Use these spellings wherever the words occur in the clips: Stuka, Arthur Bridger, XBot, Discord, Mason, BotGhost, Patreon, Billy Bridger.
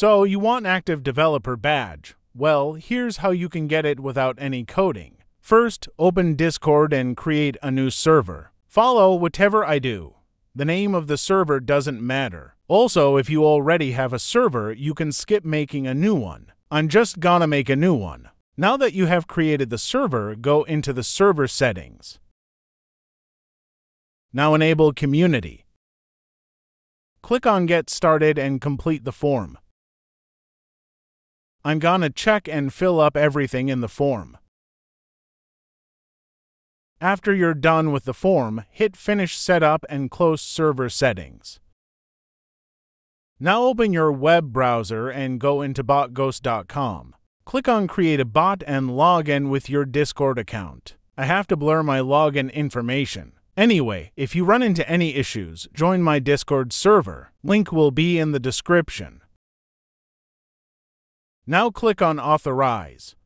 So you want an active developer badge. Well, here's how you can get it without any coding. First, open Discord and create a new server. Follow whatever I do. The name of the server doesn't matter. Also, if you already have a server, you can skip making a new one. I'm just gonna make a new one. Now that you have created the server, go into the server settings. Now enable community. Click on Get Started and complete the form. I'm gonna check and fill up everything in the form. After you're done with the form, hit Finish Setup and close Server Settings. Now open your web browser and go into botghost.com. Click on Create a Bot and log in with your Discord account. I have to blur my login information. Anyway, if you run into any issues, join my Discord server. Link will be in the description. Now click on Authorize.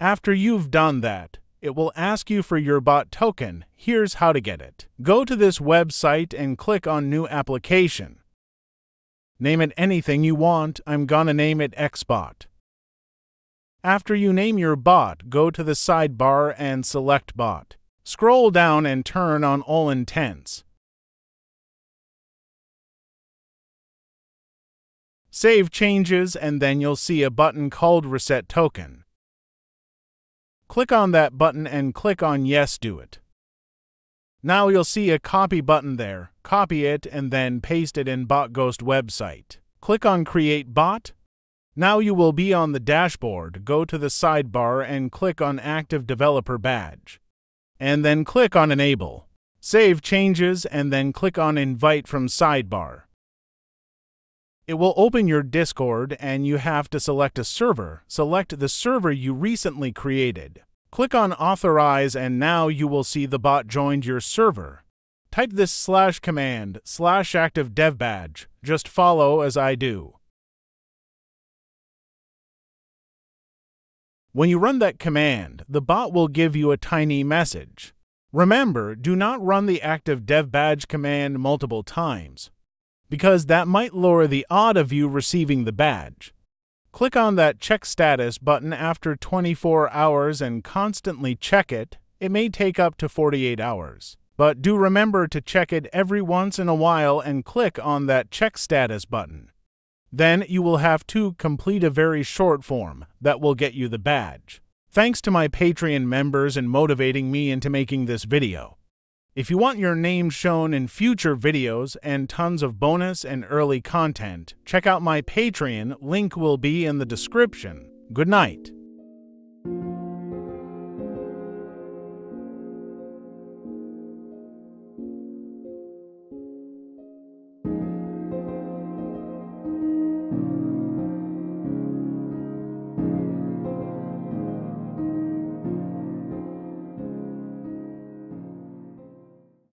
After you've done that, it will ask you for your bot token. Here's how to get it. Go to this website and click on New Application. Name it anything you want. I'm gonna name it XBot. After you name your bot, go to the sidebar and select Bot. Scroll down and turn on all intents. Save changes and then you'll see a button called Reset Token. Click on that button and click on Yes, do it. Now you'll see a copy button there. Copy it and then paste it in BotGhost website. Click on Create Bot. Now you will be on the dashboard. Go to the sidebar and click on Active Developer Badge. And then click on Enable. Save changes and then click on Invite from Sidebar. It will open your Discord and you have to select a server. Select the server you recently created. Click on Authorize and now you will see the bot joined your server. Type this /command /active dev badge. Just follow as I do. When you run that command, the bot will give you a tiny message. Remember, do not run the active dev badge command multiple times, because that might lower the odds of you receiving the badge. Click on that Check Status button after 24 hours and constantly check it. It may take up to 48 hours, but do remember to check it every once in a while and click on that Check Status button. Then you will have to complete a very short form that will get you the badge. Thanks to my Patreon members and motivating me into making this video. If you want your name shown in future videos and tons of bonus and early content, check out my Patreon. Link will be in the description. Good night.